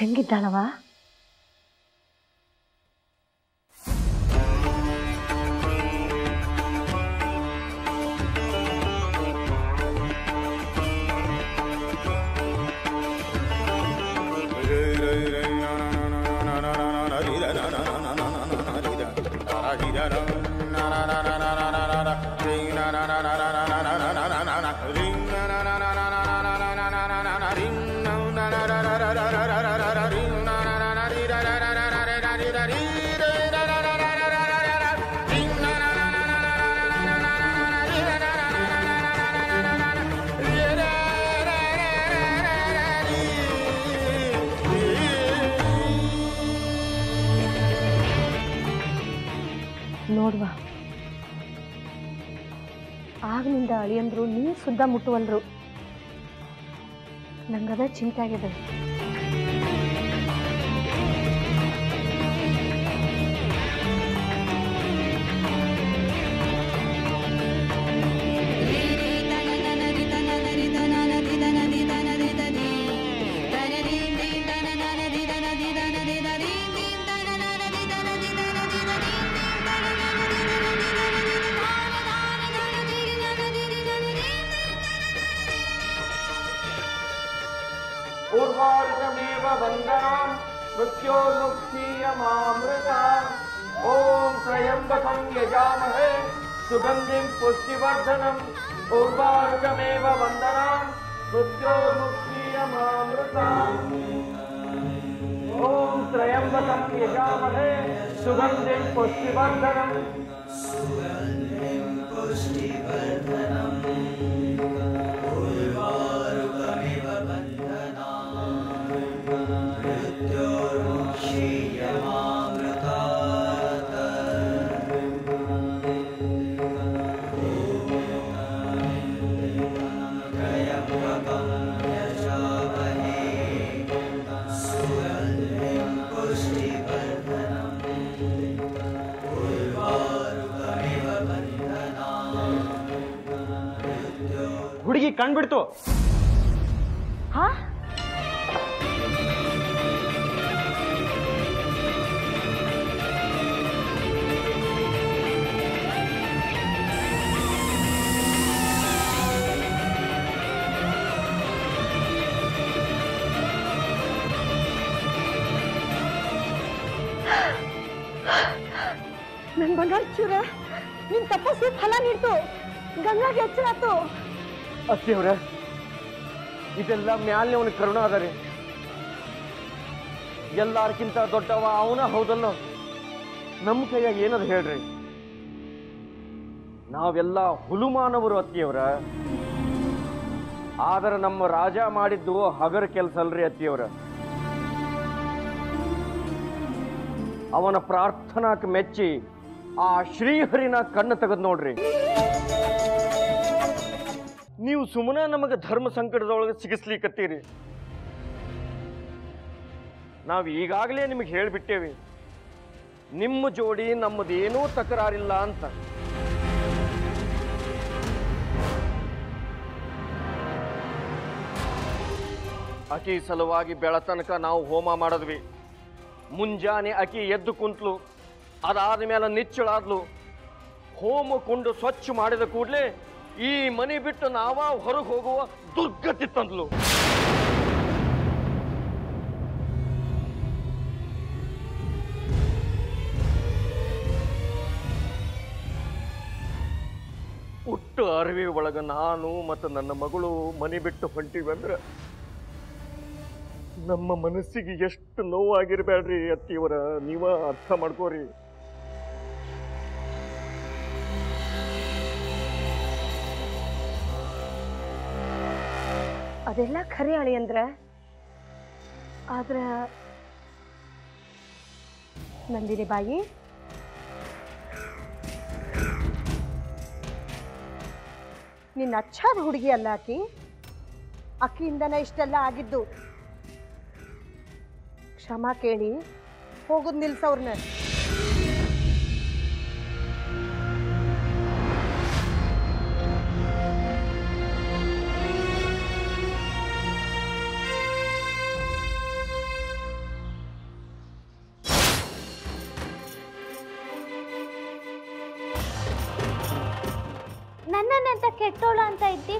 ಹೆಂಗಿದ್ದಾಳವಾ? ನೋಡುವ ಆಗ್ನಿಂದ ಅಳಿಯಂದ್ರು ನೀ ಸುದ್ದ ಮುಟ್ಟುವಲ್ರು. ನಂಗದ ಚಿಂತೆ ಆಗಿದೆ. पूर्वार्धमेव वंदनां मृत्योर्मुक्षीयमामृताम् ॐ त्र्यम्बकं यजामहे सुगन्धिं पुष्टिवर्धनम् पूर्वार्धमेव वंदनां मृत्योर्मुक्षीयमामृताम् ॐ त्र्यम्बकं यजामहे सुगन्धिं पुष्टिवर्धनम् ಹುಡುಗಿ ಕಂಡುಬಿಡ್ತು. ಹಾ ನನ್ನ ಬಂಗಾರ ಚೂರ ನಿನ್ನ ತಪಸ್ಸು ಫಲ ನೀಡ್ತು. ಗಂಗಾಗೆ ಎಚ್ಚರಾತು. ಅತ್ತಿಯವರೇ, ಇದೆಲ್ಲ ಮ್ಯಾಲಿನವನ ಕರುಣ ಅದ ರೀ. ಎಲ್ಲಾರ್ಕಿಂತ ದೊಡ್ಡವ ಅವನ ಹೌದಲ್ಲ. ನಮ್ಮ ಕೈಯಾಗ ಏನದು ಹೇಳ್ರಿ? ನಾವೆಲ್ಲ ಹುಲುಮಾನವರು ಅತ್ತಿಯವರ. ಆದರೆ ನಮ್ಮ ರಾಜ ಮಾಡಿದ್ದು ಹಗರ ಕೆಲಸ ಅಲ್ರಿ ಅತ್ತಿಯವರ. ಅವನ ಪ್ರಾರ್ಥನಾಕ್ಕೆ ಮೆಚ್ಚಿ ಆ ಶ್ರೀಹರಿನ ಕಣ್ಣು ತೆಗೆದು ನೋಡ್ರಿ. ನೀವು ಸುಮ್ಮನೆ ನಮಗೆ ಧರ್ಮ ಸಂಕಟದೊಳಗೆ ಸಿಗಿಸ್ಲಿಕ್ಕತ್ತೀರಿ. ನಾವು ಈಗಾಗಲೇ ನಿಮಗೆ ಹೇಳಿಬಿಟ್ಟೇವಿ, ನಿಮ್ಮ ಜೋಡಿ ನಮ್ಮದೇನೂ ತಕರಾರಿಲ್ಲ ಅಂತ. ಅಕಿ ಸಲುವಾಗಿ ಬೆಳತನಕ ನಾವು ಹೋಮ ಮಾಡಿದ್ವಿ. ಮುಂಜಾನೆ ಅಕಿ ಎದ್ದು ಕುಂತಲು, ಅದಾದ ಮೇಲೆ ನಿಚ್ಚಳಾದ್ಲು. ಹೋಮ ಕುಂಡು ಸ್ವಚ್ಛ ಮಾಡಿದ ಕೂಡಲೇ ಈ ಮನೆ ಬಿಟ್ಟು ನಾವ ಹೊರಗೆ ಹೋಗುವ ದುರ್ಗತಿ ತಂದ್ಲು. ಹುಟ್ಟು ಅರಿವಿ ಒಳಗ ನಾನು ಮತ್ತು ನನ್ನ ಮಗಳು ಮನೆ ಬಿಟ್ಟು ಹೊಂಟಿವಂದ್ರ ನಮ್ಮ ಮನಸ್ಸಿಗೆ ಎಷ್ಟು ನೋವಾಗಿರ್ಬೇಡ್ರಿ ಅತ್ತಿಯವರ. ನೀವ ಅರ್ಥ ಮಾಡ್ಕೋರಿ. ಅದೆಲ್ಲ ಖರೆ ಅಳಿಯಂದ್ರ. ಆದ್ರೆ ನಂದಿನಿ ಬಾಯಿ, ನಿನ್ನ ಅಚ್ಚಾದ ಹುಡುಗಿ ಅಲ್ಲ ಆಕಿ. ಅಕ್ಕಿಯಿಂದನ ಇಷ್ಟೆಲ್ಲ ಆಗಿದ್ದು. ಕ್ಷಮಾ ಕೇಳಿ ಹೋಗುದ್ ನಿಲ್ಸವ್ರನ್ನ. ನನ್ನನ್ನ ಅಂತ ಕೆಟ್ಟೋಳ ಅಂತ ಇದ್ದಿ,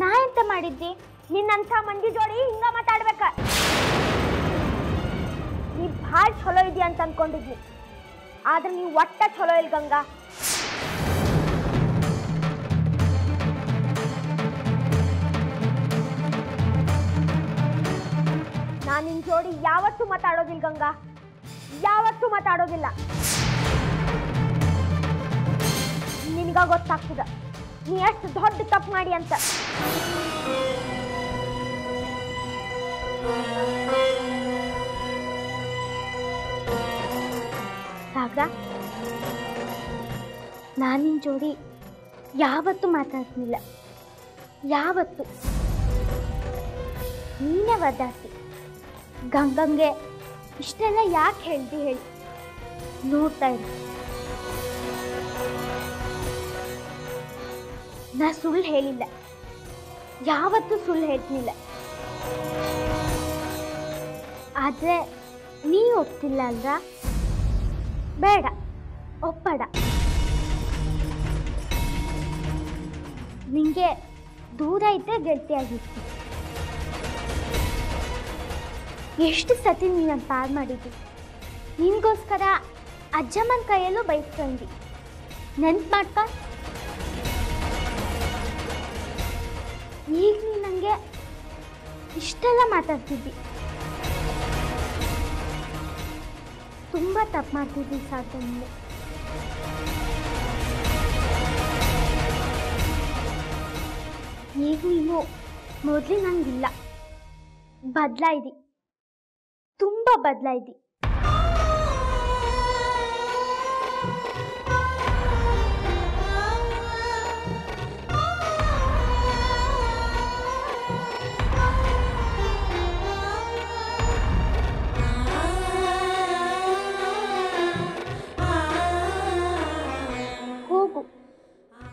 ನಾ ಎಂತ ಮಾಡಿದ್ದಿ? ನಿನ್ನಂಥ ಮಂದಿ ಜೋಡಿ ಹಿಂಗ ಮಾತಾಡ್ಬೇಕ? ನೀ ಭಾಳ ಚಲೋ ಇದೆಯಾ ಅಂತ ಅನ್ಕೊಂಡಿದ್ನಿ, ಆದ್ರೆ ನೀವು ಒಟ್ಟ ಚಲೋ ಇಲ್ಲ ಗಂಗಾ. ನಾ ನಿನ್ ಜೋಡಿ ಯಾವತ್ತೂ ಮಾತಾಡೋದಿಲ್ಲ ಗಂಗಾ, ಯಾವತ್ತೂ ಮಾತಾಡೋದಿಲ್ಲ. ನಿನಗ ಗೊತ್ತಾಗ್ತದ ನೀ ಎಷ್ಟು ದೊಡ್ಡ ತಪ್ಪು ಮಾಡಿ ಅಂತ. ಸಾಗರ, ನಾನು ನಿನ್ನ ಜೋಡಿ ಯಾವತ್ತೂ ಮಾತಾಡ್ತಿಲ್ಲ, ಯಾವತ್ತೂ. ನೀನೇ ಒದ್ದಾಸಿ ಗಂಗಂಗೆ ಇಷ್ಟೆಲ್ಲ ಯಾಕೆ ಹೇಳ್ದಿ ಹೇಳಿ? ನೋಡ್ತಾ ಇರು, ನಾ ಸುಳ್ಳು ಹೇಳಿಲ್ಲ, ಯಾವತ್ತೂ ಸುಳ್ಳು ಹೇಳ್ತಿಲ್ಲ. ಆದರೆ ನೀ ಒಪ್ತಿಲ್ಲ ಅಲ್ವಾ? ಬೇಡ, ಒಪ್ಪಡ. ನಿಂಗೆ ದೂರ ಇದ್ದರೆ ಗೆಳತಿಯಾಗಿತ್ತು. ಎಷ್ಟು ಸತಿ ನೀನನ್ನು ಪಾರು ಮಾಡಿದ್ದಿ, ನಿನಗೋಸ್ಕರ ಅಜ್ಜಮ್ಮನ ಕೈಯಲ್ಲೂ ಬೈಸ್ಕೊಂಡಿ. ನೆನ್ಪು ಮಾಡ್ಕ, ಈಗ ನೀ ನನಗೆ ಇಷ್ಟೆಲ್ಲ ಮಾತಾಡ್ತಿದ್ದಿ. ತುಂಬ ತಪ್ಪು ಮಾಡ್ತಿದ್ದಿ ಸಾಕು. ಈಗ ನೀನು ಮೊದಲು ನಂಗಿಲ್ಲ, ಬದಲಾಯಿದಿ, ತುಂಬ ಬದಲಾಯಿದಿ.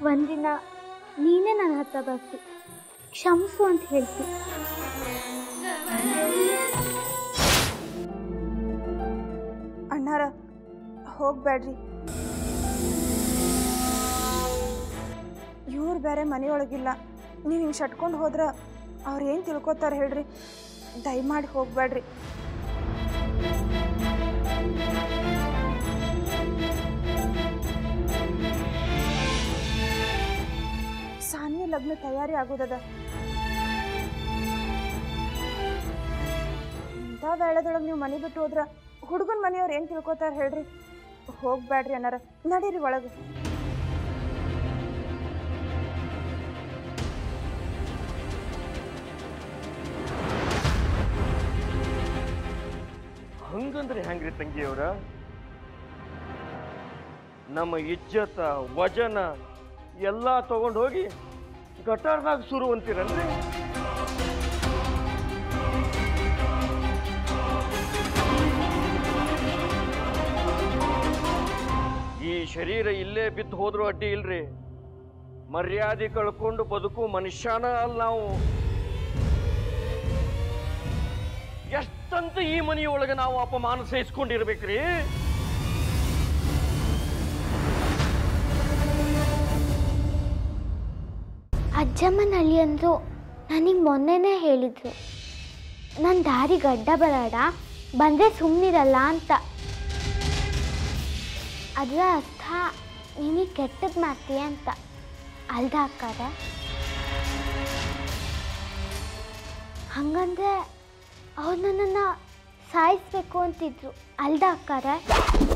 ಒಂದಿನ ನೀನೇ ನನ್ನ ಹತ್ರ ಬರ್ತಿ ಕ್ಷಮಿಸು ಅಂತ ಹೇಳ್ತೀನಿ. ಅಣ್ಣಾರ ಹೋಗ್ಬೇಡ್ರಿ, ಇವ್ರು ಬೇರೆ ಮನೆಯೊಳಗಿಲ್ಲ. ನೀವು ಹಿಂಗೆ ಶಟ್ಕೊಂಡು ಹೋದ್ರೆ ಅವ್ರು ಏನು ತಿಳ್ಕೊತಾರೆ ಹೇಳ್ರಿ? ದಯಮಾಡಿ ಹೋಗ್ಬೇಡ್ರಿ. ಸಾನ್ಯ ಲಗ್ನ ತಯಾರಿ ಆಗೋದದ, ಇಂಥ ವೇಳೆದೊಳಗೆ ನೀವು ಮನೆ ಬಿಟ್ಟು ಹೋದ್ರ ಹುಡುಗನ ಮನೆಯವ್ರು ಏನು ತಿಳ್ಕೊತಾರೆ ಹೇಳ್ರಿ? ಹೋಗ್ಬೇಡ್ರಿ ಅನ್ನಾರ, ನಡೀರಿ ಒಳಗೆ. ಹಂಗಂದ್ರೆ ಹೆಂಗ್ರಿ ತಂಗಿಯವ್ರ? ನಮ್ಮ ಇಜ್ಜತ ವಜನ ಎಲ್ಲ ತಗೊಂಡು ಹೋಗಿ ಗಟಾರದಾಗ ಶುರು ಅಂತೀರಲ್ರಿ? ಈ ಶರೀರ ಇಲ್ಲೇ ಬಿದ್ದು ಹೋದ್ರೂ ಅಡ್ಡಿ ಇಲ್ರಿ. ಮರ್ಯಾದೆ ಕಳ್ಕೊಂಡು ಬದುಕು ಮನುಷ್ಯನ ಅಲ್ಲ ನಾವು. ಎಷ್ಟಂತ ಈ ಮನೆಯೊಳಗೆ ನಾವು ಅಪಮಾನ ಸಹಿಸ್ಕೊಂಡಿರ್ಬೇಕ್ರಿ? ಅಜ್ಜಮ್ಮನಲ್ಲಿ ಅಂದರು ನನಗೆ ಮೊನ್ನೆನೇ ಹೇಳಿದರು, ನನ್ನ ದಾರಿ ಗಡ್ಡ ಬರಾಡ, ಬಂದರೆ ಸುಮ್ಮನಿರಲ್ಲ ಅಂತ. ಅದರ ಅರ್ಥ ನಿನಗೆ ಕೆಟ್ಟದ್ದು ಮಾಡ್ತೀಯ ಅಂತ ಅಲ್ದ ಹಾಕಾರ? ಹಂಗಂದರೆ ಅವ್ರು ನನ್ನನ್ನು ಸಾಯಿಸ್ಬೇಕು ಅಂತಿದ್ರು ಅಲ್ದ ಹಾಕಾರ?